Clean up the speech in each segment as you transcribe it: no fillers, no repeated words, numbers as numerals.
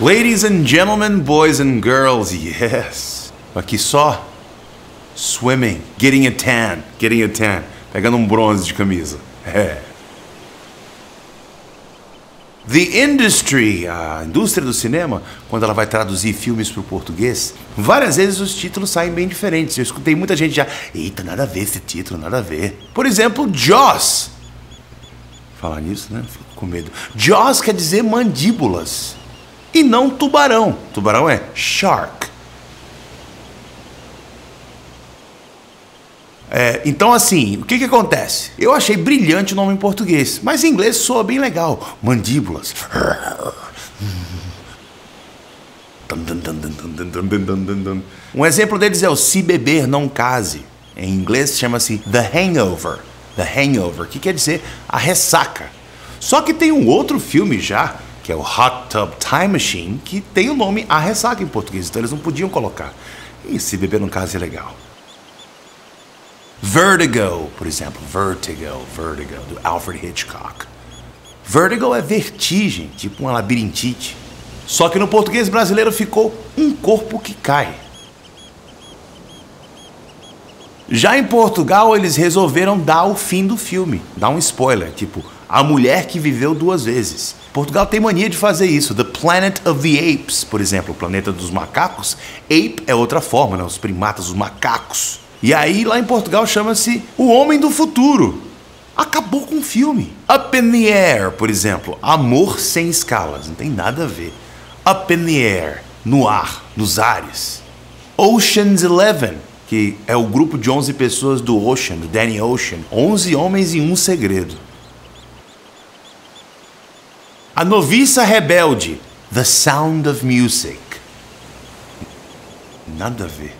Ladies and gentlemen, boys and girls, yes. Aqui só. Swimming, getting a tan. Pegando bronze de camisa. É. The industry, a indústria do cinema, quando ela vai traduzir filmes para o português, várias vezes os títulos saem bem diferentes. Eu escutei muita gente já, eita, nada a ver esse título, nada a ver. Por exemplo, Joss. Falar nisso, né? Fico com medo. Joss quer dizer mandíbulas e não tubarão. Tubarão é shark. É, então assim, o que que acontece? Eu achei brilhante o nome em português, mas em inglês soa bem legal. Mandíbulas. Um exemplo deles é o Se Beber Não Case. Em inglês chama-se The Hangover. The Hangover, que quer dizer a ressaca. Só que tem um outro filme já, que é o Hot Tub Time Machine, que tem o nome A Ressaca em português, então eles não podiam colocar. E Se Beber Não Case é legal. Vertigo, por exemplo, Vertigo, do Alfred Hitchcock. Vertigo é vertigem, tipo uma labirintite. Só que no português brasileiro ficou Um Corpo Que Cai. Já em Portugal, eles resolveram dar o fim do filme, dar um spoiler, tipo A Mulher Que Viveu Duas Vezes. Portugal tem mania de fazer isso. The Planet of the Apes, por exemplo, o planeta dos macacos. Ape é outra forma, né? Os primatas, os macacos. E aí, lá em Portugal, chama-se O Homem do Futuro. Acabou com o filme. Up in the Air, por exemplo. Amor sem escalas, não tem nada a ver. Up in the Air, no ar, nos ares. Ocean's 11, que é o grupo de 11 pessoas do Ocean, do Danny Ocean. 11 homens e um segredo. A Noviça Rebelde, The Sound of Music. Nada a ver.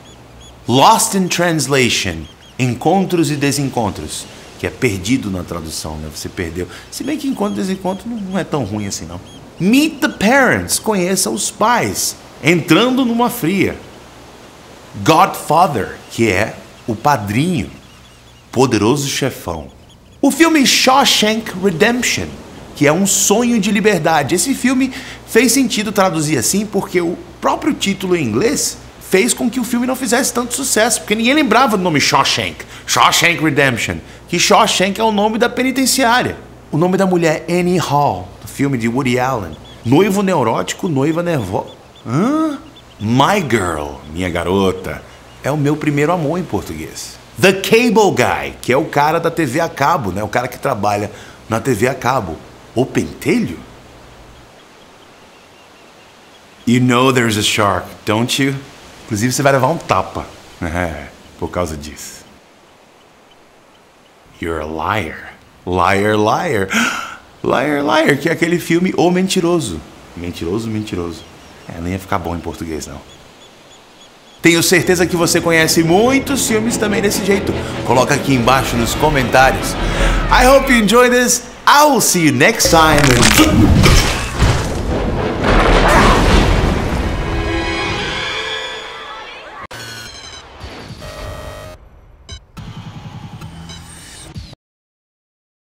Lost in Translation, Encontros e Desencontros, que é perdido na tradução, né? Você perdeu. Se bem que encontro e desencontro não é tão ruim assim, não. Meet the Parents, conheça os pais, entrando numa fria. Godfather, que é o padrinho, poderoso chefão. O filme Shawshank Redemption, que é um sonho de liberdade. Esse filme fez sentido traduzir assim porque o próprio título em inglês fez com que o filme não fizesse tanto sucesso, porque ninguém lembrava do nome Shawshank. Shawshank Redemption, que Shawshank é o nome da penitenciária. O nome da mulher é Annie Hall, do filme de Woody Allen. Noivo neurótico, noiva nervosa. My Girl, minha garota, é o meu primeiro amor em português. The Cable Guy, que é o cara da TV a cabo, né? O cara que trabalha na TV a cabo. O pentelho? You know there's a shark, don't you? Inclusive, você vai levar um tapa por causa disso. You're a liar. Liar, liar. Liar, liar, que é aquele filme O Mentiroso. Mentiroso, mentiroso. É, nem ia ficar bom em português, não. Tenho certeza que você conhece muitos filmes também desse jeito. Coloca aqui embaixo nos comentários. I hope you enjoyed this. I will see you next time.